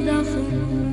Отдохну.